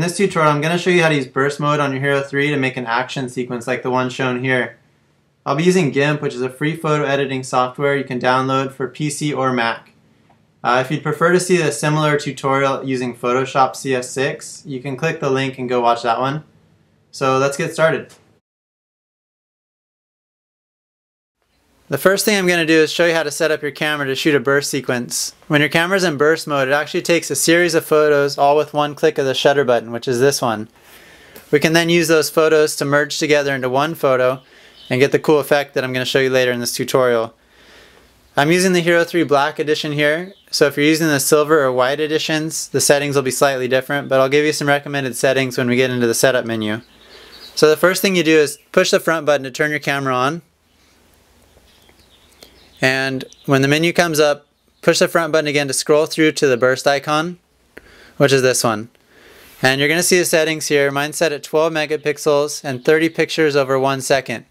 In this tutorial, I'm going to show you how to use burst mode on your Hero 3 to make an action sequence like the one shown here. I'll be using GIMP, which is a free photo editing software you can download for PC or Mac. If you'd prefer to see a similar tutorial using Photoshop CS6, you can click the link and go watch that one. So let's get started. The first thing I'm going to do is show you how to set up your camera to shoot a burst sequence. When your camera's in burst mode, it actually takes a series of photos all with one click of the shutter button, which is this one. We can then use those photos to merge together into one photo and get the cool effect that I'm going to show you later in this tutorial. I'm using the Hero 3 Black Edition here, so if you're using the silver or white editions, the settings will be slightly different, but I'll give you some recommended settings when we get into the setup menu. So the first thing you do is push the front button to turn your camera on. And when the menu comes up, push the front button again to scroll through to the burst icon, which is this one. And you're going to see the settings here. Mine's set at 12 megapixels and 30 pictures over 1 second.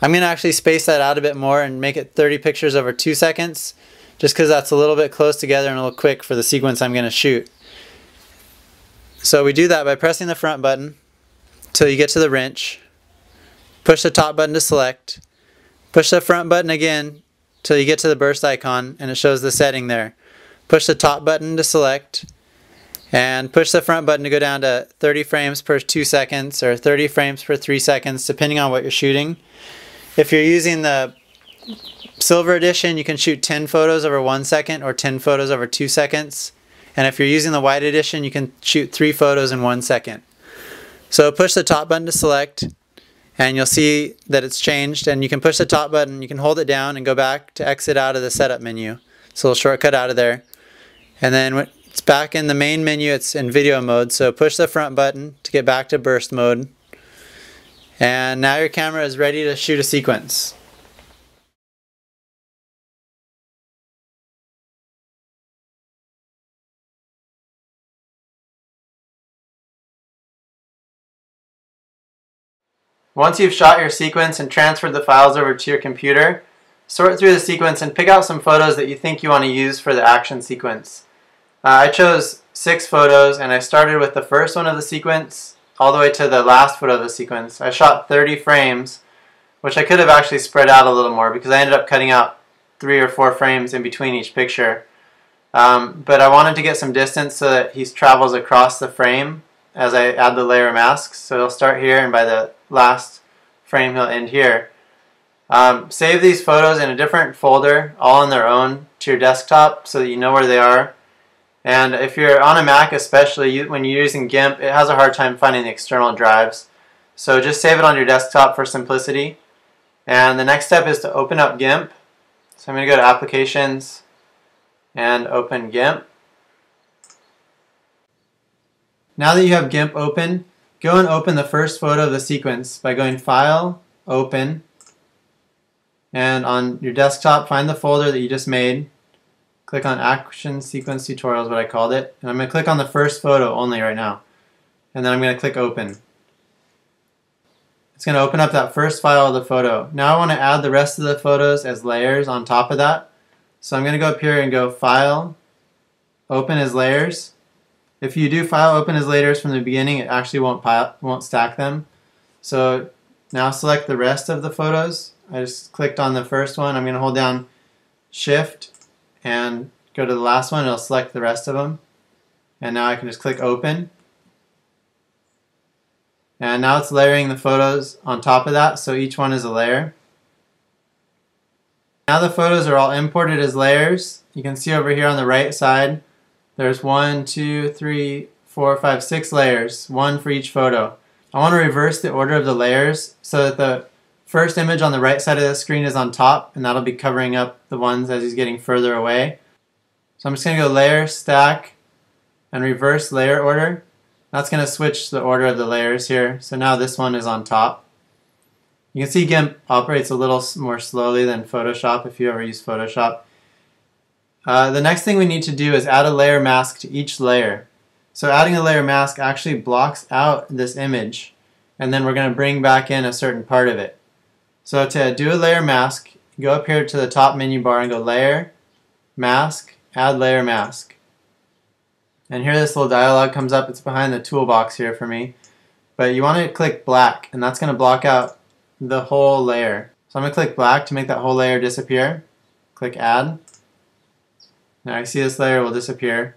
I'm going to actually space that out a bit more and make it 30 pictures over 2 seconds, just because that's a little bit close together and a little quick for the sequence I'm going to shoot. So we do that by pressing the front button till you get to the wrench. Push the top button to select. Push the front button again till you get to the burst icon and it shows the setting there. Push the top button to select and push the front button to go down to 30 frames per 2 seconds or 30 frames per 3 seconds, depending on what you're shooting. If you're using the silver edition, you can shoot 10 photos over 1 second or 10 photos over 2 seconds. And if you're using the white edition, you can shoot 3 photos in 1 second. So push the top button to select, and you'll see that it's changed, and you can push the top button, you can hold it down and go back to exit out of the setup menu. It's a little shortcut out of there. And then when it's back in the main menu, it's in video mode, so push the front button to get back to burst mode. And now your camera is ready to shoot a sequence. Once you've shot your sequence and transferred the files over to your computer, sort through the sequence and pick out some photos that you think you want to use for the action sequence. I chose 6 photos and I started with the first one of the sequence all the way to the last photo of the sequence. I shot 30 frames, which I could have actually spread out a little more because I ended up cutting out 3 or 4 frames in between each picture. But I wanted to get some distance so that he travels across the frame as I add the layer masks. So he'll start here and by the last frame he'll end here. Save these photos in a different folder, all on their own, to your desktop so that you know where they are. And if you're on a Mac especially, when you're using GIMP, it has a hard time finding the external drives. So just save it on your desktop for simplicity. And the next step is to open up GIMP. So I'm going to go to Applications and open GIMP. Now that you have GIMP open, go and open the first photo of the sequence by going File, Open, and on your desktop find the folder that you just made. Click on Action Sequence Tutorial is what I called it, and I'm going to click on the first photo only right now, and then I'm going to click Open. It's going to open up that first file of the photo. Now I want to add the rest of the photos as layers on top of that, so I'm going to go up here and go File, Open as Layers. If you do file open as layers from the beginning, it actually won't stack them. So now select the rest of the photos. I just clicked on the first one. I'm going to hold down Shift and go to the last one. It'll select the rest of them. And now I can just click Open. And now it's layering the photos on top of that, so each one is a layer. Now the photos are all imported as layers. You can see over here on the right side, there's 1, 2, 3, 4, 5, 6 layers, one for each photo. I want to reverse the order of the layers so that the first image on the right side of the screen is on top, and that'll be covering up the ones as he's getting further away. So I'm just going to go Layer, Stack, and Reverse Layer Order. That's going to switch the order of the layers here, so now this one is on top. You can see GIMP operates a little more slowly than Photoshop if you ever use Photoshop. The next thing we need to do is add a layer mask to each layer. So adding a layer mask actually blocks out this image, and then we're going to bring back in a certain part of it. So to do a layer mask, go up here to the top menu bar and go Layer, Mask, Add Layer Mask. And here this little dialog comes up. It's behind the toolbox here for me. But you want to click black, and that's going to block out the whole layer. So I'm going to click black to make that whole layer disappear. Click add. Now you see this layer will disappear,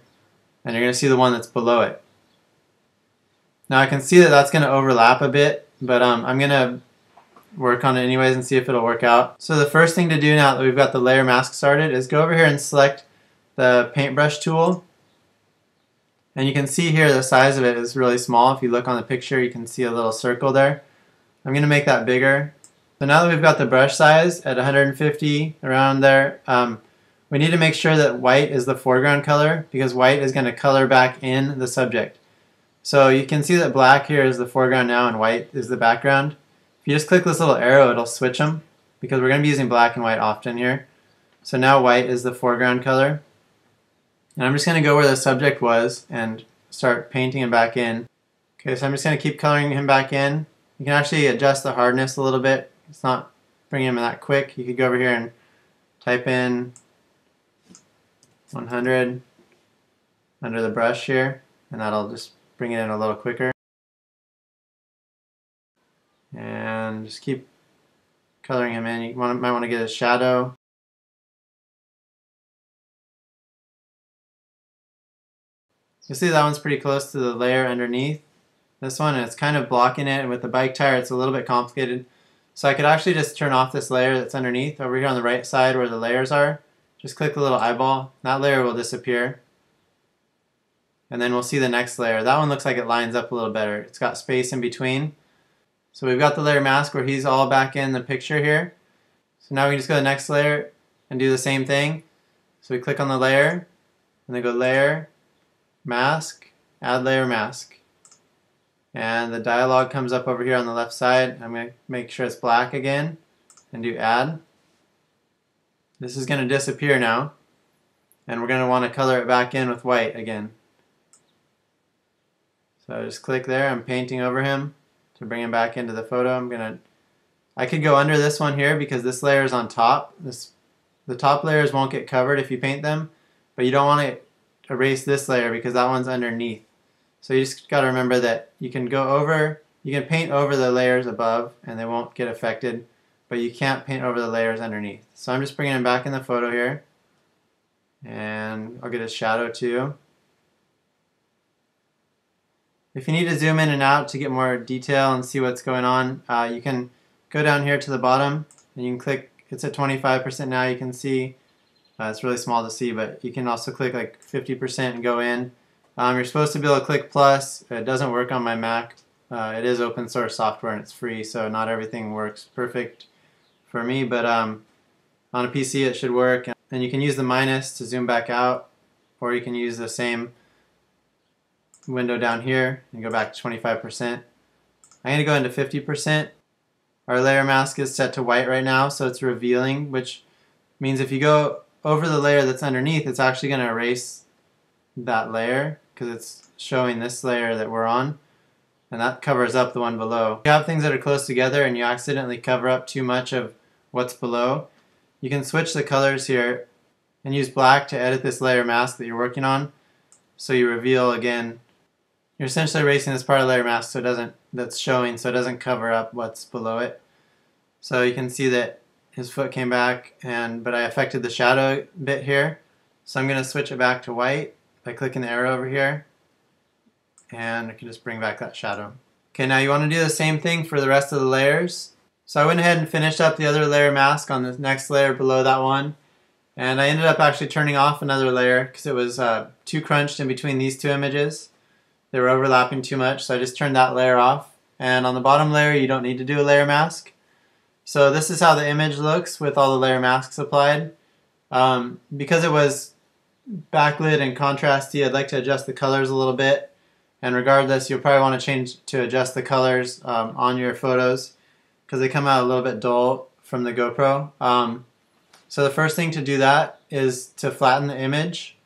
and you're going to see the one that's below it. Now I can see that that's going to overlap a bit, but I'm going to work on it anyways and see if it'll work out. So the first thing to do now that we've got the layer mask started is go over here and select the paintbrush tool. And you can see here the size of it is really small. If you look on the picture, you can see a little circle there. I'm going to make that bigger. So now that we've got the brush size at 150, around there, we need to make sure that white is the foreground color, because white is going to color back in the subject. So you can see that black here is the foreground now and white is the background. If you just click this little arrow, it'll switch them, because we're going to be using black and white often here. So now white is the foreground color. And I'm just going to go where the subject was and start painting him back in. Okay, so I'm just going to keep coloring him back in. You can actually adjust the hardness a little bit. It's not bringing him in that quick. You could go over here and type in 100 under the brush here, and that'll just bring it in a little quicker. And just keep coloring him in. You might want to get his shadow. You'll see that one's pretty close to the layer underneath this one, and it's kind of blocking it, and with the bike tire it's a little bit complicated. So I could actually just turn off this layer that's underneath over here on the right side where the layers are. Just click the little eyeball. That layer will disappear. And then we'll see the next layer. That one looks like it lines up a little better. It's got space in between. So we've got the layer mask where he's all back in the picture here. So now we can just go to the next layer and do the same thing. So we click on the layer and then go layer, mask, add layer mask, and the dialog comes up over here on the left side. I'm going to make sure it's black again and do add. This is going to disappear now, and we're going to want to color it back in with white again. So I just click there. I'm painting over him to bring him back into the photo. I could go under this one here, because this layer is on top. The top layers won't get covered if you paint them, but you don't want to erase this layer because that one's underneath. So you just got to remember that you can go over, you can paint over the layers above and they won't get affected, but you can't paint over the layers underneath. So I'm just bringing him back in the photo here, and I'll get his shadow too. If you need to zoom in and out to get more detail and see what's going on, you can go down here to the bottom and you can click, it's at 25% now, you can see. It's really small to see, but you can also click like 50% and go in. You're supposed to be able to click plus. It doesn't work on my Mac. It is open source software and it's free, so not everything works perfect for me, but on a PC it should work. And you can use the minus to zoom back out, or you can use the same window down here and go back to 25%. I'm going to go into 50%. Our layer mask is set to white right now, so it's revealing, which means if you go over the layer that's underneath, it's actually going to erase that layer because it's showing this layer that we're on, and that covers up the one below. If you have things that are close together and you accidentally cover up too much of what's below, you can switch the colors here and use black to edit this layer mask that you're working on, so you reveal again. You're essentially erasing this part of the layer mask so it doesn't, that's showing, so it doesn't cover up what's below it. So you can see that his foot came back, but I affected the shadow bit here. So I'm going to switch it back to white by clicking the arrow over here, and I can just bring back that shadow. Okay, now you want to do the same thing for the rest of the layers. So I went ahead and finished up the other layer mask on the next layer below that one, and I ended up actually turning off another layer because it was too crunched in between these two images. They were overlapping too much, so I just turned that layer off. And on the bottom layer, you don't need to do a layer mask. So this is how the image looks with all the layer masks applied. Because it was backlit and contrasty, I'd like to adjust the colors a little bit. And regardless, you'll probably want to change to adjust the colors on your photos, because they come out a little bit dull from the GoPro. So the first thing to do that is to flatten the image.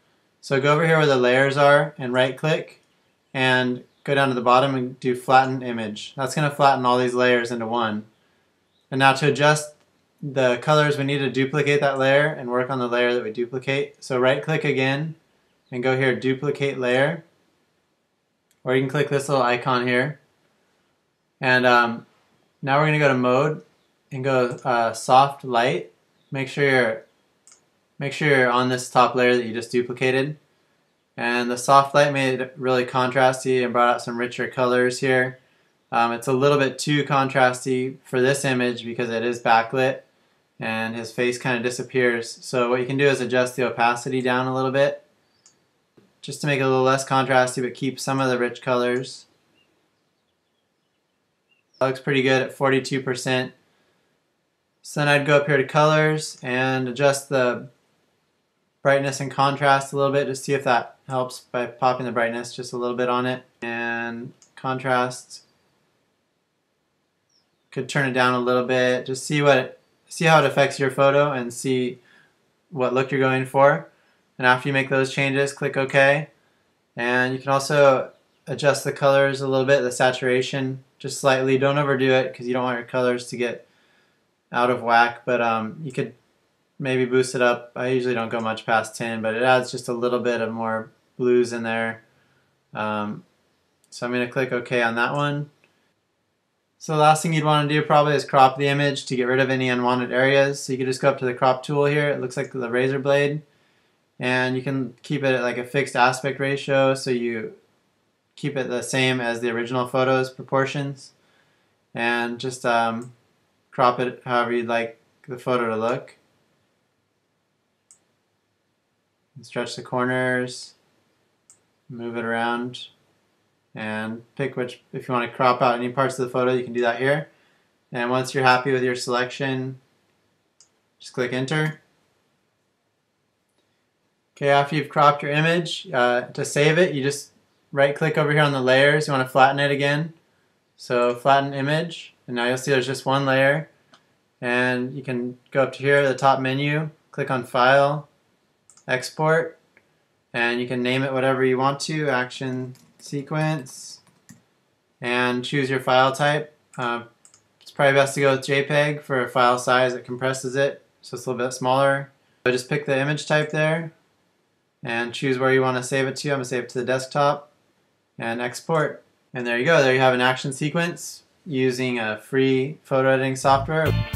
So go over here where the layers are and right click and go down to the bottom and do flatten image. That's going to flatten all these layers into one. And now to adjust the colors, we need to duplicate that layer and work on the layer that we duplicate. So right click again and go here, duplicate layer. or you can click this little icon here. And now we're going to go to mode and go soft light. Make sure you're on this top layer that you just duplicated. And the soft light made it really contrasty and brought out some richer colors here. It's a little bit too contrasty for this image because it is backlit and his face kind of disappears. So what you can do is adjust the opacity down a little bit just to make it a little less contrasty but keep some of the rich colors. That looks pretty good at 42%. So then I'd go up here to colors and adjust the brightness and contrast a little bit just to see if that helps by popping the brightness just a little bit on it. And contrast, could turn it down a little bit, just see how it affects your photo and see what look you're going for. And after you make those changes, click OK. And you can also adjust the colors a little bit, the saturation just slightly. Don't overdo it because you don't want your colors to get out of whack, but you could maybe boost it up. I usually don't go much past 10, but it adds just a little bit of more blues in there. So I'm going to click OK on that one. So the last thing you'd want to do probably is crop the image to get rid of any unwanted areas. So you can just go up to the crop tool here. It looks like the razor blade. And you can keep it at like a fixed aspect ratio so you keep it the same as the original photo's proportions. And just crop it however you'd like the photo to look. And stretch the corners, move it around. And pick which, if you want to crop out any parts of the photo, you can do that here. And once you're happy with your selection, just click enter. Okay, after you've cropped your image, to save it, you just right click over here on the layers. You want to flatten it again. So flatten image, and now you'll see there's just one layer. And you can go up to here, the top menu, click on file, export, and you can name it whatever you want to, action sequence, and choose your file type. It's probably best to go with JPEG for a file size that compresses it, so it's a little bit smaller. So just pick the image type there and choose where you want to save it to. I'm going to save it to the desktop and export. And there you go. There you have an action sequence using a free photo editing software.